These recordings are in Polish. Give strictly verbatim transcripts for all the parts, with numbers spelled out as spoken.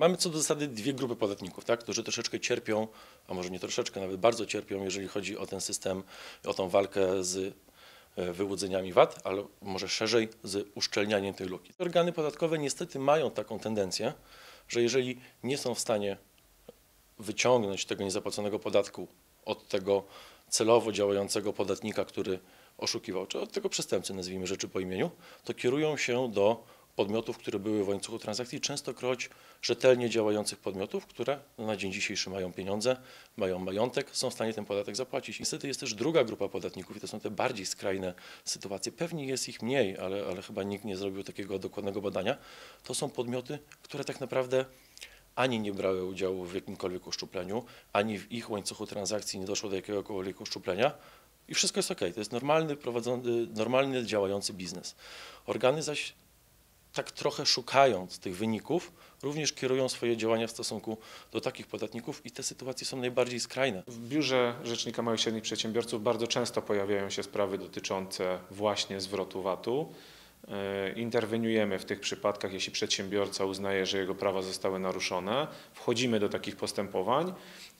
Mamy co do zasady dwie grupy podatników, tak, którzy troszeczkę cierpią, a może nie troszeczkę, nawet bardzo cierpią, jeżeli chodzi o ten system, o tą walkę z wyłudzeniami V A T, ale może szerzej z uszczelnianiem tej luki. Organy podatkowe niestety mają taką tendencję, że jeżeli nie są w stanie wyciągnąć tego niezapłaconego podatku od tego celowo działającego podatnika, który oszukiwał, czy od tego przestępcy, nazwijmy rzeczy po imieniu, to kierują się do podmiotów, które były w łańcuchu transakcji, częstokroć rzetelnie działających podmiotów, które na dzień dzisiejszy mają pieniądze, mają majątek, są w stanie ten podatek zapłacić. Niestety jest też druga grupa podatników i to są te bardziej skrajne sytuacje. Pewnie jest ich mniej, ale, ale chyba nikt nie zrobił takiego dokładnego badania. To są podmioty, które tak naprawdę ani nie brały udziału w jakimkolwiek uszczupleniu, ani w ich łańcuchu transakcji nie doszło do jakiegokolwiek uszczuplenia. I wszystko jest ok. To jest normalny, prowadzony, normalny działający biznes. Organy zaś tak trochę szukając tych wyników, również kierują swoje działania w stosunku do takich podatników i te sytuacje są najbardziej skrajne. W Biurze Rzecznika Małych i Średnich Przedsiębiorców bardzo często pojawiają się sprawy dotyczące właśnie zwrotu V A T-u. Interweniujemy w tych przypadkach, jeśli przedsiębiorca uznaje, że jego prawa zostały naruszone. Wchodzimy do takich postępowań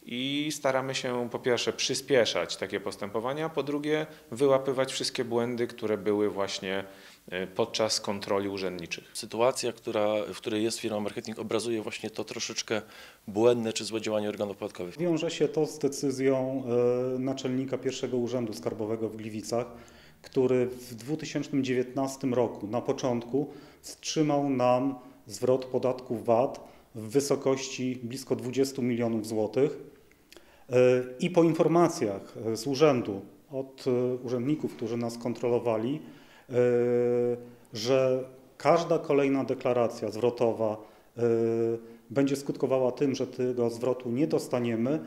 i staramy się po pierwsze przyspieszać takie postępowania, a po drugie wyłapywać wszystkie błędy, które były właśnie podczas kontroli urzędniczych. Sytuacja, która, w której jest firma marketing, obrazuje właśnie to troszeczkę błędne czy złe działanie organów podatkowych. Wiąże się to z decyzją naczelnika pierwszego Urzędu Skarbowego w Gliwicach, który w dwa tysiące dziewiętnastym roku na początku wstrzymał nam zwrot podatku V A T w wysokości blisko dwudziestu milionów złotych i po informacjach z urzędu od urzędników, którzy nas kontrolowali, że każda kolejna deklaracja zwrotowa będzie skutkowała tym, że tego zwrotu nie dostaniemy.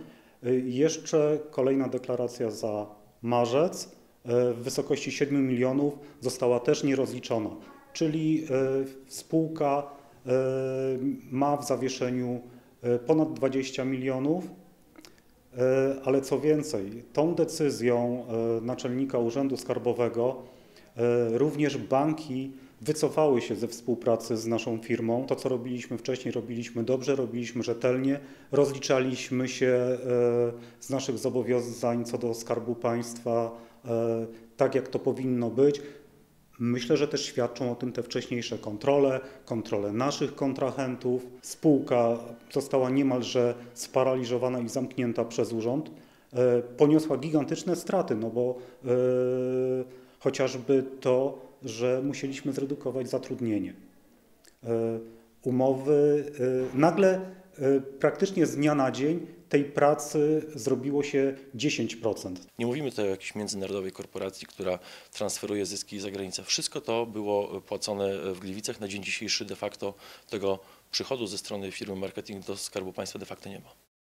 Jeszcze kolejna deklaracja za marzec w wysokości siedmiu milionów została też nierozliczona, czyli spółka ma w zawieszeniu ponad dwadzieścia milionów, ale co więcej, tą decyzją naczelnika Urzędu Skarbowego również banki wycofały się ze współpracy z naszą firmą. To, co robiliśmy wcześniej, robiliśmy dobrze, robiliśmy rzetelnie, rozliczaliśmy się z naszych zobowiązań co do Skarbu Państwa tak, jak to powinno być. Myślę, że też świadczą o tym te wcześniejsze kontrole, kontrole naszych kontrahentów. Spółka została niemalże sparaliżowana i zamknięta przez urząd. Poniosła gigantyczne straty, no bo yy, chociażby to, że musieliśmy zredukować zatrudnienie. Yy, umowy, yy, nagle yy, praktycznie z dnia na dzień tej pracy zrobiło się dziesięć procent. Nie mówimy tutaj o jakiejś międzynarodowej korporacji, która transferuje zyski za granicę. Wszystko to było płacone w Gliwicach. Na dzień dzisiejszy de facto tego przychodu ze strony firmy marketing do Skarbu Państwa de facto nie ma.